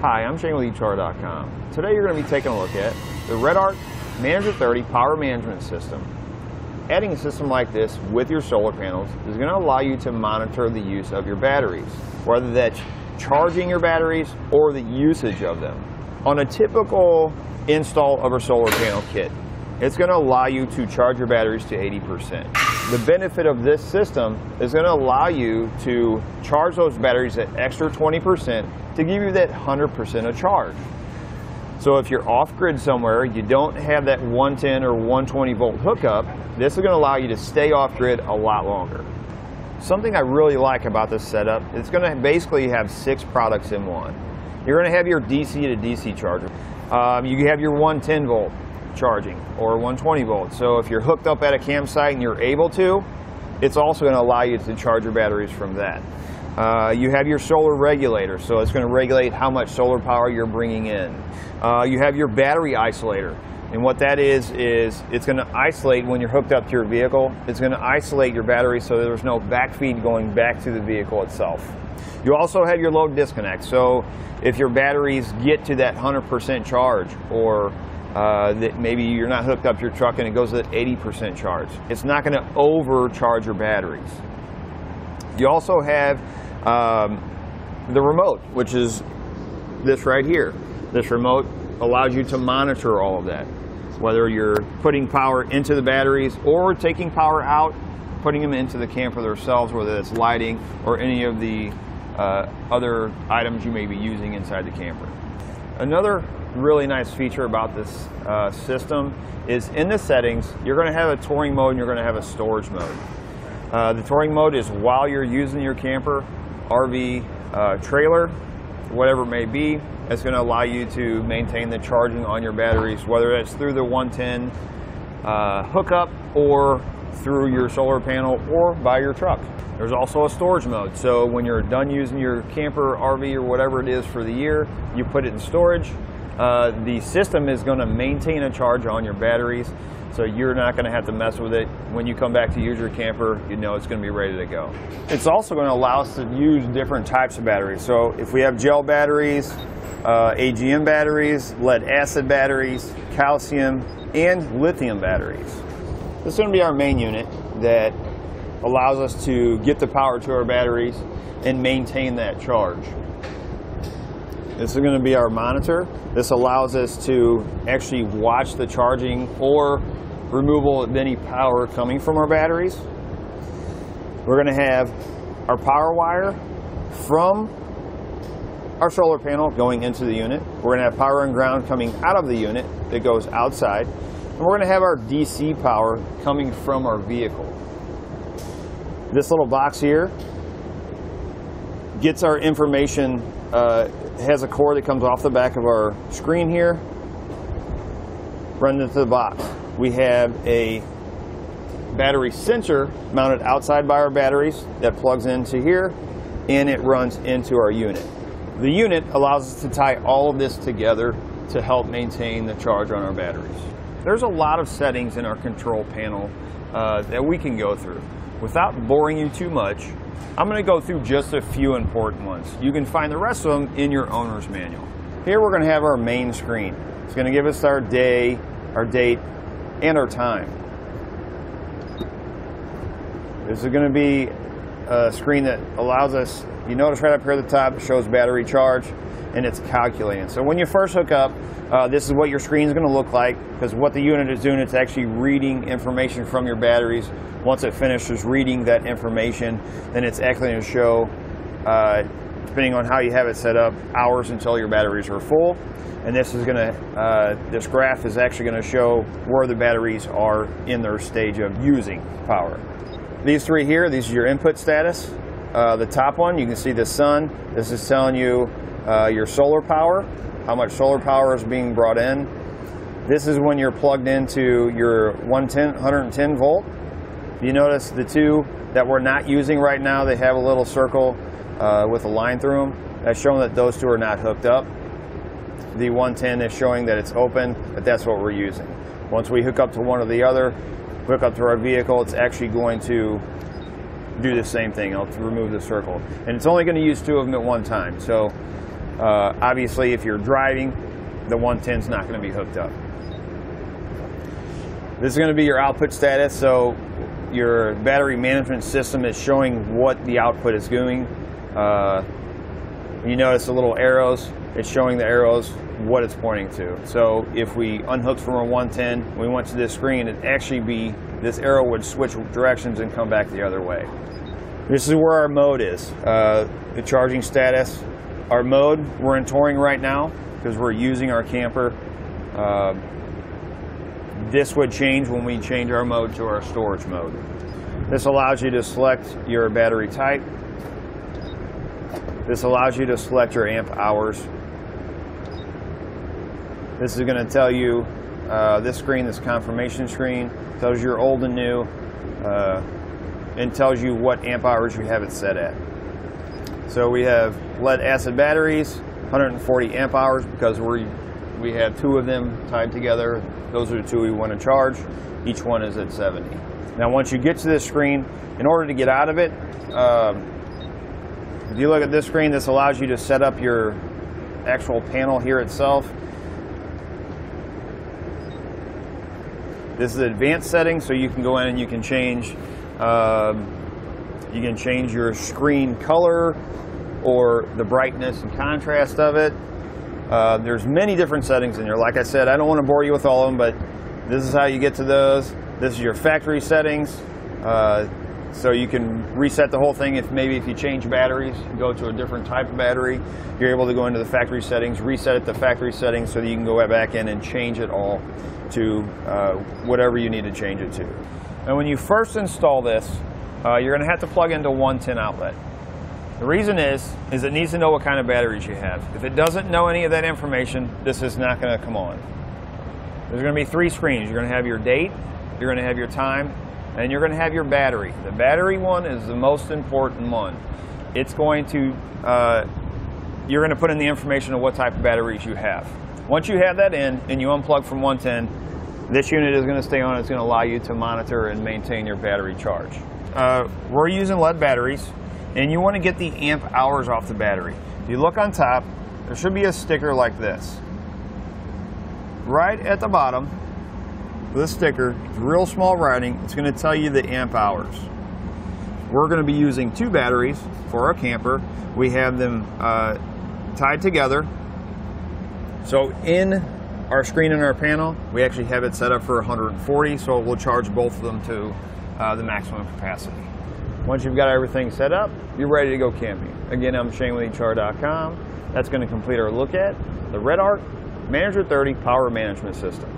Hi, I'm Shane with etrailer.com. Today you're going to be taking a look at the Redarc Manager 30 Power Management System. Adding a system like this with your solar panels is going to allow you to monitor the use of your batteries, whether that's charging your batteries or the usage of them. On a typical install of a solar panel kit, it's going to allow you to charge your batteries to 80%. The benefit of this system is going to allow you to charge those batteries at extra 20% to give you that 100% of charge. So if you're off-grid somewhere, you don't have that 110 or 120 volt hookup, this is going to allow you to stay off-grid a lot longer. Something I really like about this setup, it's going to basically have 6 products in one. You're going to have your DC to DC charger. You have your 110 volt charging or 120 volt. So if you're hooked up at a campsite and you're able to, it's also going to allow you to charge your batteries from that. You have your solar regulator, so it's going to regulate how much solar power you're bringing in. You have your battery isolator, and what that is it's going to isolate when you're hooked up to your vehicle. It's going to isolate your battery so there's no backfeed going back to the vehicle itself. You also have your load disconnect, so if your batteries get to that 100% charge, or that maybe you're not hooked up to your truck and it goes to that 80% charge, it's not going to overcharge your batteries. You also have the remote, which is this right here. This remote allows you to monitor all of that, whether you're putting power into the batteries or taking power out, putting them into the camper themselves, whether it's lighting or any of the other items you may be using inside the camper. Another really nice feature about this system is in the settings, you're going to have a touring mode and you're going to have a storage mode. The touring mode is while you're using your camper, RV, trailer, whatever it may be. It's going to allow you to maintain the charging on your batteries, whether that's through the 110 hookup or through your solar panel or by your truck. There's also a storage mode, so when you're done using your camper, RV, or whatever it is for the year, you put it in storage. The system is going to maintain a charge on your batteries, so you're not going to have to mess with it. When you come back to use your camper, you know it's going to be ready to go. It's also going to allow us to use different types of batteries. So if we have gel batteries, AGM batteries, lead acid batteries, calcium, and lithium batteries. This is going to be our main unit that allows us to get the power to our batteries and maintain that charge. This is going to be our monitor. This allows us to actually watch the charging or removal of any power coming from our batteries. We're going to have our power wire from our solar panel going into the unit. We're going to have power and ground coming out of the unit that goes outside. And we're going to have our DC power coming from our vehicle. This little box here gets our information. Has a cord that comes off the back of our screen here, runs into the box. We have a battery sensor mounted outside by our batteries that plugs into here, and it runs into our unit. The unit allows us to tie all of this together to help maintain the charge on our batteries. There's a lot of settings in our control panel that we can go through. Without boring you too much, I'm going to go through just a few important ones. You can find the rest of them in your owner's manual. Here we're going to have our main screen. It's going to give us our day, our date, and our time. This is going to be a screen that allows us, you notice right up here at the top, it shows battery charge, and it's calculating. So when you first hook up, this is what your screen is going to look like, because what the unit is doing, it's actually reading information from your batteries. Once it finishes reading that information, then it's actually going to show, depending on how you have it set up, hours until your batteries are full. And this is going to, this graph is actually going to show where the batteries are in their stage of using power. These three here, these are your input status. The top one, you can see the sun. This is telling you your solar power, how much solar power is being brought in. This is when you're plugged into your 110 volt. You notice the two that we're not using right now, they have a little circle with a line through them. That's showing that those two are not hooked up. The 110 is showing that it's open, but that's what we're using. Once we hook up to one or the other, hook up to our vehicle, it's actually going to do the same thing. I'll remove the circle. And it's only going to use two of them at one time. So Obviously, if you're driving, the 110 is not going to be hooked up. This is going to be your output status, so your battery management system is showing what the output is doing. You notice the little arrows, it's showing the arrows what it's pointing to. So if we unhooked from a 110, we went to this screen, it'd actually be, this arrow would switch directions and come back the other way. This is where our mode is, the charging status. Our mode, we're in touring right now because we're using our camper. This would change when we change our mode to our storage mode. This allows you to select your battery type. This allows you to select your amp hours. This is going to tell you, this screen, this confirmation screen, tells you your old and new, and tells you what amp hours you have it set at. So we have lead acid batteries, 140 amp hours, because we have two of them tied together. Those are the two we want to charge. Each one is at 70. Now once you get to this screen, in order to get out of it, if you look at this screen, this allows you to set up your actual panel here itself. This is advanced settings, so you can go in and you can change your screen color or the brightness and contrast of it. There's many different settings in here. Like I said, I don't want to bore you with all of them, but this is how you get to those. This is your factory settings, so you can reset the whole thing. If maybe if you change batteries, go to a different type of battery, you're able to go into the factory settings, reset it to factory settings, so that you can go back in and change it all to whatever you need to change it to. And when you first install this, you're going to have to plug into 110 outlet. The reason is it needs to know what kind of batteries you have. If it doesn't know any of that information, this is not going to come on. There's going to be three screens. You're going to have your date, you're going to have your time, and you're going to have your battery. The battery one is the most important one. It's going to, you're going to put in the information of what type of batteries you have. Once you have that in and you unplug from 110, this unit is going to stay on. It's going to allow you to monitor and maintain your battery charge. We're using lead batteries, and you want to get the amp hours off the battery. If you look on top, there should be a sticker like this. Right at the bottom, this sticker, it's real small writing, it's going to tell you the amp hours. We're going to be using two batteries for our camper. We have them tied together. So in our screen and our panel, we actually have it set up for 140, so we'll charge both of them to the maximum capacity. Once you've got everything set up, you're ready to go camping. Again, I'm Shane with etrailer.com. That's going to complete our look at the Redarc Manager 30 Power Management System.